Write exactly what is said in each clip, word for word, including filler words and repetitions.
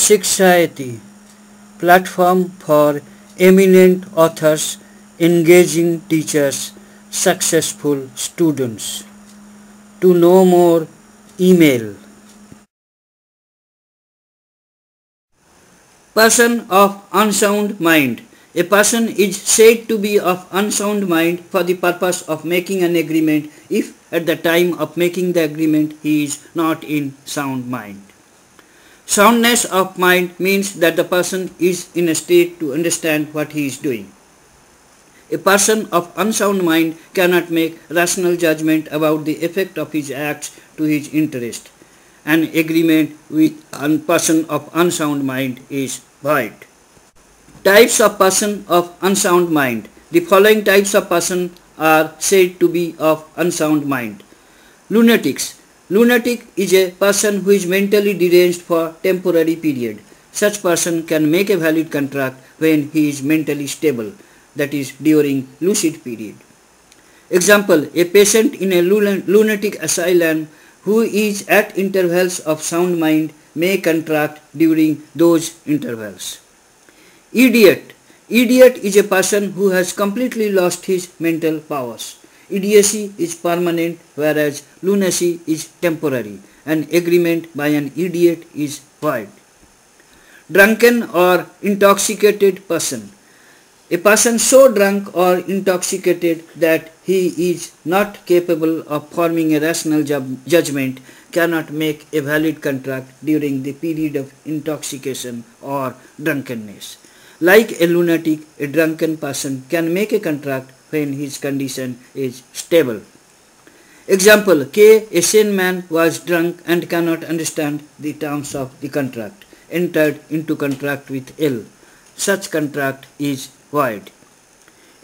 Sikshayati, platform for eminent authors, engaging teachers, successful students. To know more, email. Person of unsound mind. A person is said to be of unsound mind for the purpose of making an agreement if at the time of making the agreement he is not in sound mind. Soundness of mind means that the person is in a state to understand what he is doing. A person of unsound mind cannot make rational judgment about the effect of his acts to his interest. An agreement with a person of unsound mind is void. Types of person of unsound mind. The following types of person are said to be of unsound mind. Lunatics. Lunatic is a person who is mentally deranged for temporary period. Such person can make a valid contract when he is mentally stable, that is during lucid period. Example, a patient in a lunatic asylum who is at intervals of sound mind may contract during those intervals. Idiot. Idiot is a person who has completely lost his mental powers. Idiocy is permanent, whereas lunacy is temporary. An agreement by an idiot is void. Drunken or intoxicated person. A person so drunk or intoxicated that he is not capable of forming a rational judgment cannot make a valid contract during the period of intoxication or drunkenness. Like a lunatic, a drunken person can make a contract when his condition is stable. Example, K, a sane man, was drunk and cannot understand the terms of the contract, entered into contract with L. Such contract is void.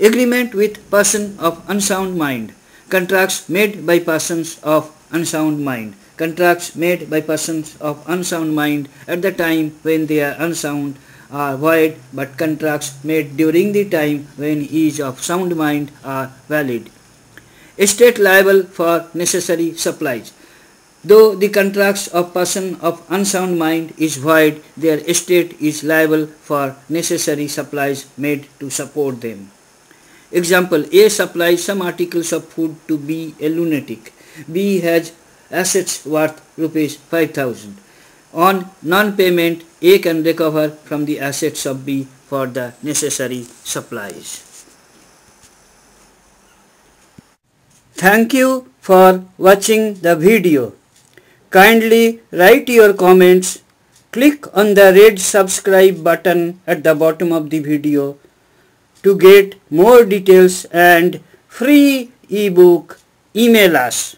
Agreement with person of unsound mind. Contracts made by persons of unsound mind. Contracts made by persons of unsound mind at the time when they are unsound are void, but contracts made during the time when he is of sound mind are valid. Estate liable for necessary supplies. Though the contracts of person of unsound mind is void, their estate is liable for necessary supplies made to support them. Example, A supplies some articles of food to B, a lunatic. B has assets worth rupees five thousand. On non-payment, A can recover from the assets of B for the necessary supplies. Thank you for watching the video. Kindly write your comments, click on the red subscribe button at the bottom of the video to get more details and free ebook. Email us.